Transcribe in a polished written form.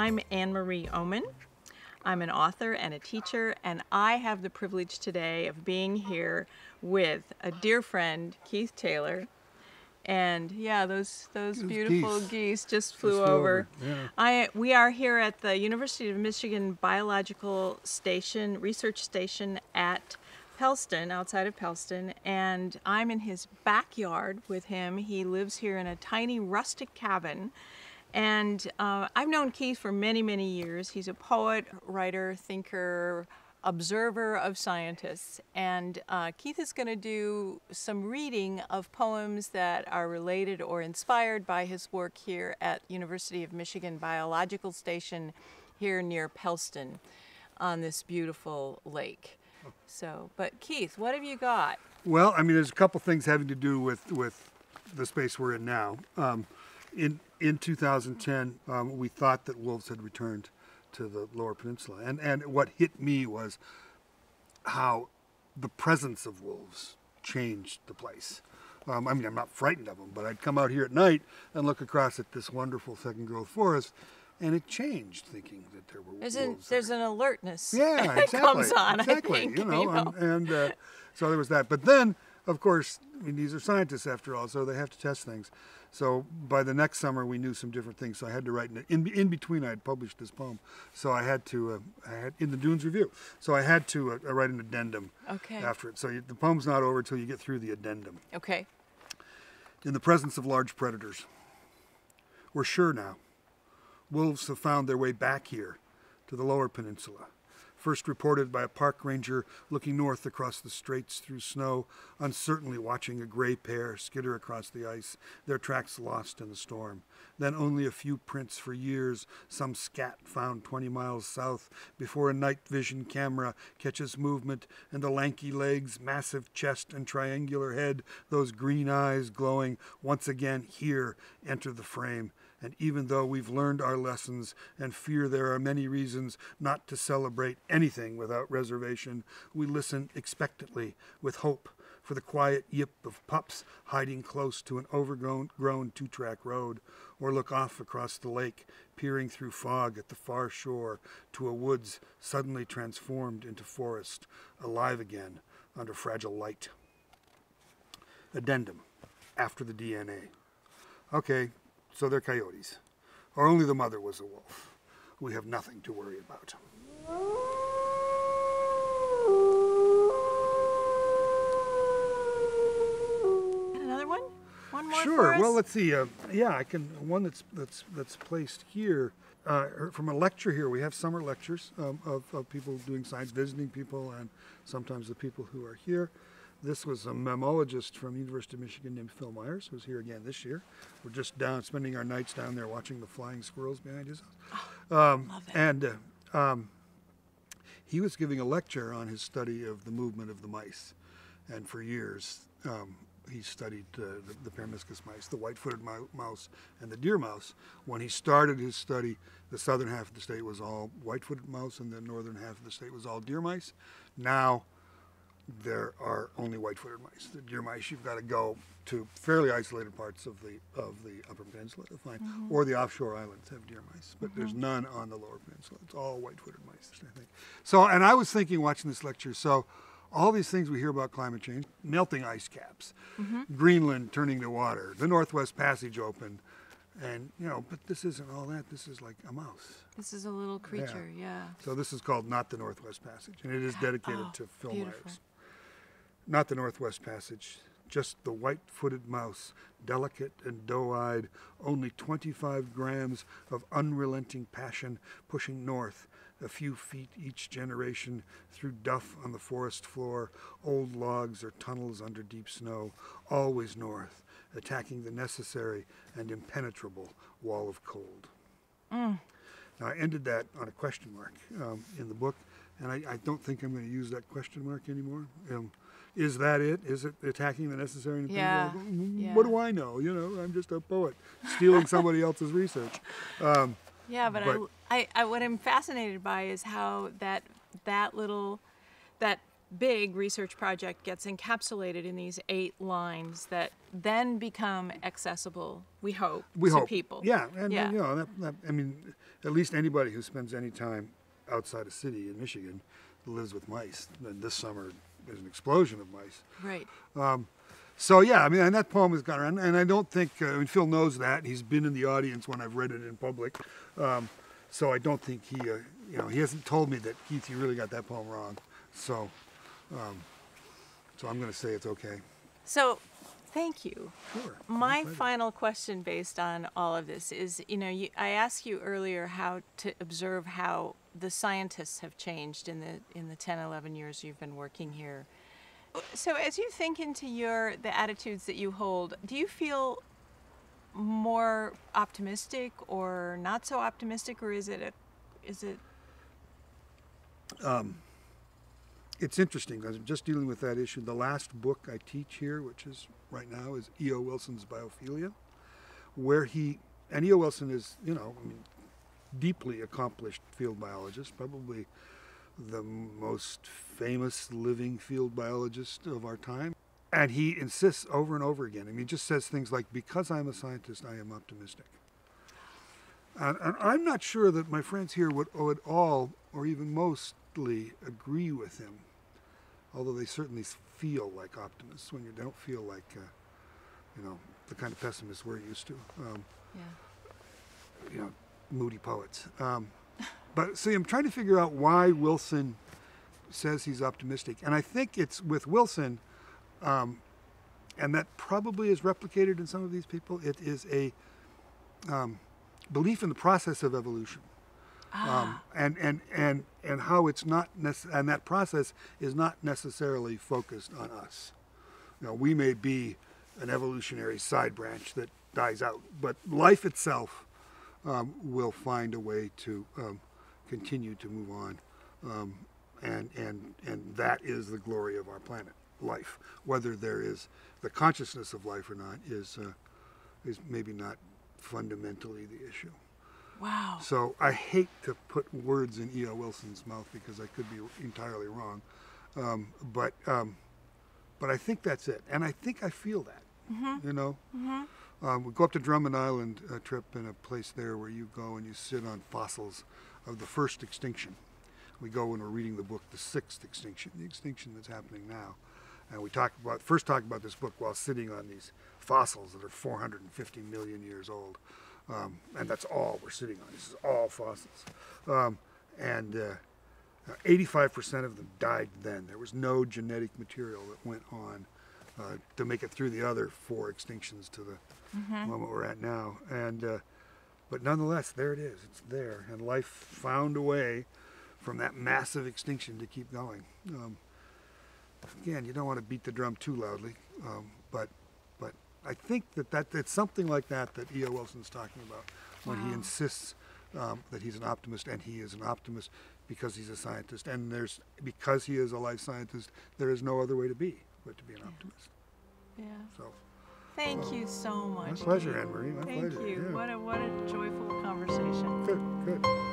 I'm Anne-Marie Oomen. I'm an author and a teacher, and I have the privilege today of being here with a dear friend, Keith Taylor. And yeah, those beautiful geese just flew over. Yeah. We are here at the University of Michigan Biological Station, research station at Pellston, outside of Pellston, and I'm in his backyard with him. He lives here in a tiny rustic cabin. And I've known Keith for many, many years. He's a poet, writer, thinker, observer of scientists. And Keith is going to do some reading of poems that are related or inspired by his work here at University of Michigan Biological Station here near Pellston on this beautiful lake. So, but Keith, what have you got? Well, I mean, there's a couple things having to do with the space we're in now. In 2010, we thought that wolves had returned to the Lower Peninsula. And what hit me was how the presence of wolves changed the place. I mean, I'm not frightened of them, but I'd come out here at night and look across at this wonderful second-growth forest, and it changed thinking that there were wolves there. There's an alertness that comes on, exactly, I think. You know. And so there was that. But then, of course, I mean, these are scientists after all, so they have to test things. So by the next summer, we knew some different things. So I had to write in between. I had published this poem, so I had to in the Dunes Review. So I had to write an addendum after it. So the poem's not over till you get through the addendum. Okay. In the presence of large predators, we're sure now. Wolves have found their way back here to the Lower Peninsula. First reported by a park ranger looking north across the straits through snow, uncertainly watching a gray pair skitter across the ice, their tracks lost in the storm. Then only a few prints for years, some scat found 20 miles south, before a night vision camera catches movement and the lanky legs, massive chest and triangular head, those green eyes glowing once again here, enter the frame. And even though we've learned our lessons and fear there are many reasons not to celebrate anything without reservation, we listen expectantly with hope for the quiet yip of pups hiding close to an overgrown two-track road, or look off across the lake, peering through fog at the far shore to a woods suddenly transformed into forest, alive again under fragile light. Addendum, after the DNA. Okay. So they're coyotes, or only the mother was a wolf. We have nothing to worry about. And another one? One more? Sure. Well, let's see. Yeah, I can. One that's placed here from a lecture here. We have summer lectures of people doing science, visiting people, and sometimes the people who are here. This was a mammalogist from the University of Michigan named Phil Myers, who's here again this year. We're just down, spending our nights down there watching the flying squirrels behind his house. Oh, love it. And he was giving a lecture on his study of the movement of the mice. And for years, he studied the peromyscus mice, the white-footed mouse, and the deer mouse. When he started his study, the southern half of the state was all white-footed mouse, and the northern half of the state was all deer mice. Now, there are only white-footed mice. The deer mice, you've got to go to fairly isolated parts of the Upper Peninsula to find, or the offshore islands have deer mice, but there's none on the Lower Peninsula. It's all white-footed mice, I think. So, and I was thinking, watching this lecture, so all these things we hear about climate change, melting ice caps, Greenland turning to water, the Northwest Passage open, and, you know, but this isn't all that. This is like a mouse. This is a little creature, yeah. So this is called Not the Northwest Passage, and it is dedicated to Phil Myers. Not the Northwest Passage, just the white-footed mouse, delicate and doe-eyed, only 25 grams of unrelenting passion, pushing north, a few feet each generation, through duff on the forest floor, old logs or tunnels under deep snow, always north, attacking the necessary and impenetrable wall of cold. Now, I ended that on a question mark in the book, and I don't think I'm going to use that question mark anymore. Is that it? Is it attacking the necessary? Yeah. What do I know? You know, I'm just a poet stealing somebody else's research. But what I'm fascinated by is how that little, that big research project gets encapsulated in these 8 lines that then become accessible, we hope, to people. Yeah, and you know, I mean, at least anybody who spends any time outside a city in Michigan lives with mice. Then this summer there's an explosion of mice. Right. So yeah, I mean, and that poem has gone around, and I don't think, I mean, Phil knows that. He's been in the audience when I've read it in public. So I don't think he, you know, he hasn't told me that, Keith, you really got that poem wrong. So, so I'm going to say it's okay. So, thank you. Sure. My final question based on all of this is, you know, I asked you earlier how to observe how the scientists have changed in the 10, 11 years you've been working here. So as you think into the attitudes that you hold, do you feel more optimistic or not so optimistic, or is it It's interesting, because I'm just dealing with that issue. The last book I teach here, which is right now, is E.O. Wilson's Biophilia, where and E.O. Wilson is, you know, I mean, deeply accomplished field biologist, probably the most famous living field biologist of our time. And he insists over and over again. I mean, he just says things like, because I'm a scientist, I am optimistic. And I'm not sure that my friends here would all, or even mostly, agree with him, although they certainly feel like optimists when you don't feel like, you know, the kind of pessimists we're used to. You know, moody poets. But see, I'm trying to figure out why Wilson says he's optimistic. And I think it's with Wilson, and that probably is replicated in some of these people, it is a belief in the process of evolution. And how it's not, and that process is not necessarily focused on us. You know, we may be an evolutionary side branch that dies out, but life itself will find a way to continue to move on, and that is the glory of our planet. Life, whether there is the consciousness of life or not, is maybe not fundamentally the issue. Wow. So I hate to put words in E.O. Wilson's mouth because I could be entirely wrong, but I think that's it, and I think I feel that. Mm-hmm. You know, mm-hmm. We go up to Drummond Island trip in a place there where you go and you sit on fossils of the first extinction. We go and we're reading the book, The Sixth Extinction, the extinction that's happening now. And we talk about, first talk about this book while sitting on these fossils that are 450 million years old. And that's all we're sitting on. This is all fossils. 85% of them died then. There was no genetic material that went on to make it through the other 4 extinctions to the moment we're at now. And, but nonetheless, there it is. It's there. And life found a way from that massive extinction to keep going. Again, you don't want to beat the drum too loudly, but I think that it's something like that that E.O. Wilson's talking about when he insists that he's an optimist, and he is an optimist because he's a scientist, and because he is a life scientist, there is no other way to be but to be an optimist. Yeah. So, thank you so much. My pleasure, Anne-Marie. My pleasure. Thank you. Yeah. What a joyful conversation. Good.